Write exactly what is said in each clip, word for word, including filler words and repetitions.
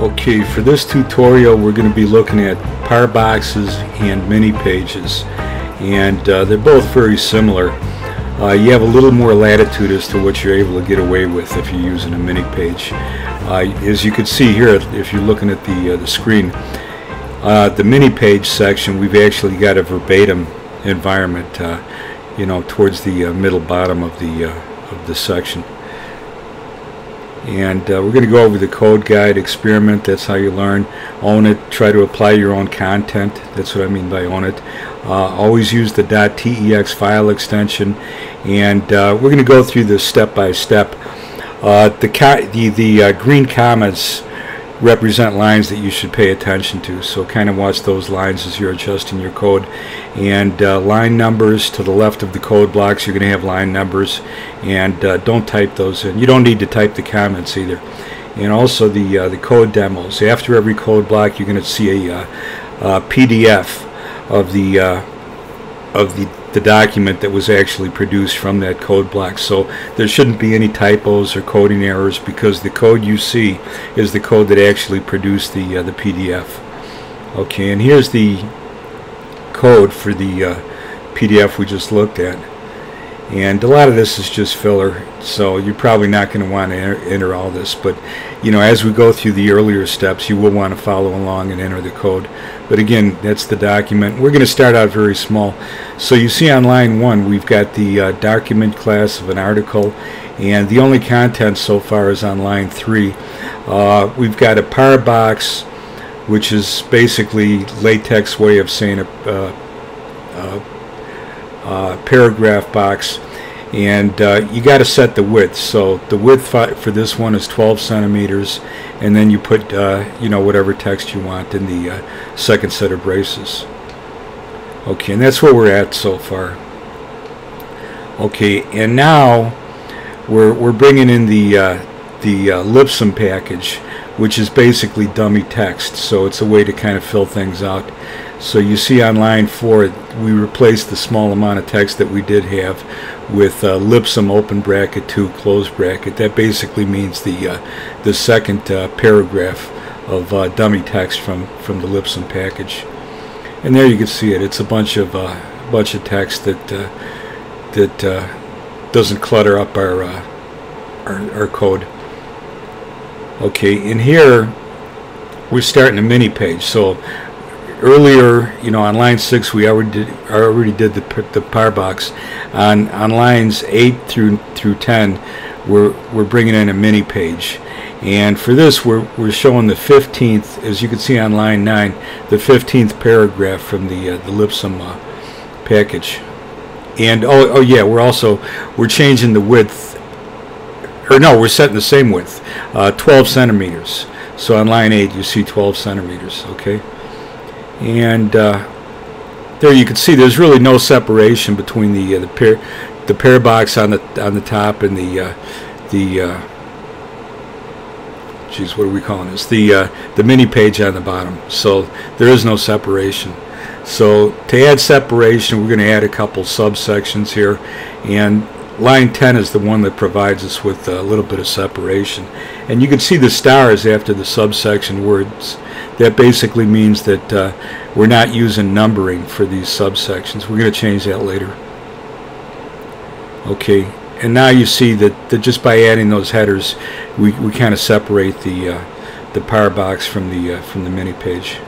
Okay, for this tutorial we're going to be looking at parboxes and mini pages, and uh, they're both very similar. Uh, you have a little more latitude as to what you're able to get away with if you're using a mini page. Uh, as you can see here, if you're looking at the, uh, the screen, uh, the mini page section, we've actually got a verbatim environment, uh, you know, towards the uh, middle bottom of the, uh, of the section. And uh, we're going to go over the code guide, experiment, that's how you learn, own it, try to apply your own content, that's what I mean by own it. Uh, always use the .tex file extension, and uh, we're going to go through this step by step. Uh, the co the, the uh, green comments represent lines that you should pay attention to, so kind of watch those lines as you're adjusting your code. And uh, line numbers to the left of the code blocks, you're going to have line numbers, and uh, don't type those in. You don't need to type the comments either. And also the uh, the code demos. After every code block you're going to see a, uh, a P D F of the uh, of the the document that was actually produced from that code block, so there shouldn't be any typos or coding errors because the code you see is the code that actually produced the uh, the P D F. Okay, and here's the code for the uh, P D F we just looked at, and a lot of this is just filler, so you're probably not going to want to enter, enter all this, but you know, as we go through the earlier steps you will want to follow along and enter the code. But again, that's the document. We're going to start out very small, so you see on line one we've got the uh, document class of an article, and the only content so far is on line three. Uh, we've got a parbox, which is basically LaTeX way of saying a uh, uh, Uh, paragraph box, and uh, you got to set the width. So the width for this one is twelve centimeters, and then you put uh, you know, whatever text you want in the uh, second set of braces. Okay, and that's where we're at so far. Okay, and now we're we're bringing in the uh, the uh, Lipsum package, which is basically dummy text, so it's a way to kind of fill things out. So you see on line four, we replaced the small amount of text that we did have with uh, Lipsum open bracket two close bracket. That basically means the uh, the second uh, paragraph of uh, dummy text from from the Lipsum package. And there you can see it. It's a bunch of uh, bunch of text that uh, that uh, doesn't clutter up our, uh, our our code. Okay, and here we're starting a mini page. So earlier, you know, on line six we already did, already did the the parbox. On on lines eight through through ten, we're we're bringing in a mini page, and for this we're we're showing the fifteenth, as you can see on line nine, the fifteenth paragraph from the uh, the Lipsum uh, package. And oh oh yeah, we're also we're changing the width, or no, we're setting the same width, uh, twelve centimeters. So on line eight you see twelve centimeters. Okay. And uh, there you can see there's really no separation between the uh, the pair the pair box on the on the top and the uh, the uh, geez, what are we calling this, the uh, the mini page on the bottom. So there is no separation. So to add separation, we're going to add a couple subsections here, and line ten is the one that provides us with a little bit of separation. And you can see the stars after the subsection words. That basically means that uh, we're not using numbering for these subsections. We're going to change that later. Okay, and now you see that, that just by adding those headers we, we kind of separate the uh, the parbox from the uh, from the mini page.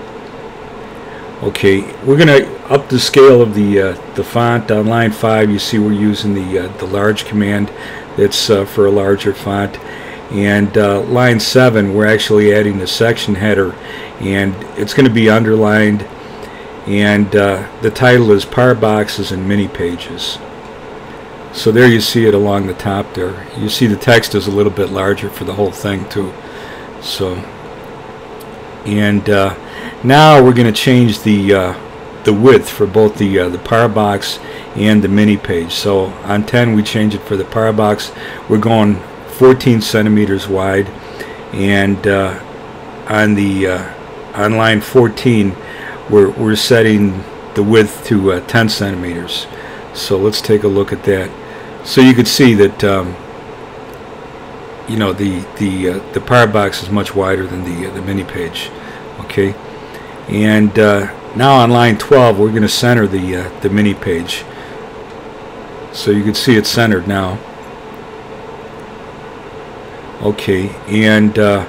Okay, we're going to up the scale of the uh, the font. On line five you see we're using the uh, the large command, that's uh, for a larger font. And uh, line seven we're actually adding the section header, and it's going to be underlined, and uh, the title is Parboxes and Mini Pages. So there you see it along the top there. You see the text is a little bit larger for the whole thing too. So and uh, now we're going to change the uh, the width for both the uh, the parbox and the mini page. So on ten we change it for the parbox. We're going fourteen centimeters wide, and uh, on the uh, on line fourteen we're we're setting the width to uh, ten centimeters. So let's take a look at that. So you can see that. Um, you know, the the uh, the parbox is much wider than the uh, the mini page. Okay, and uh, now on line twelve, we're going to center the uh, the mini page. So you can see it's centered now. Okay, and uh,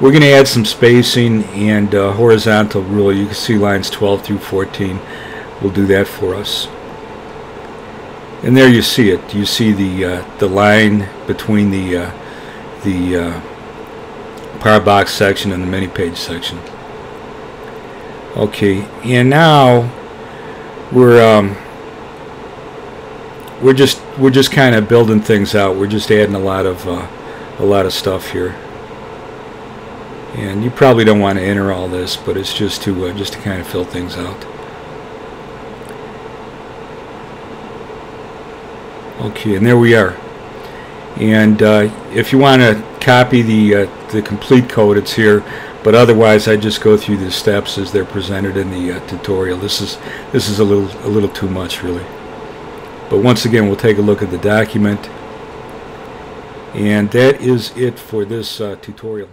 we're going to add some spacing and uh, horizontal ruler. You can see lines twelve through fourteen will do that for us. And there you see it. You see the uh, the line between the uh, the uh, parbox section and the mini page section. Okay, and now we're um, we're just we're just kind of building things out. We're just adding a lot of uh, a lot of stuff here. And you probably don't want to enter all this, but it's just to uh, just to kind of fill things out. Okay, and there we are. And uh, if you want to copy the uh, the complete code, it's here. But otherwise, I just go through the steps as they're presented in the uh, tutorial. This is this is a little a little too much, really. But once again, we'll take a look at the document. And that is it for this uh, tutorial.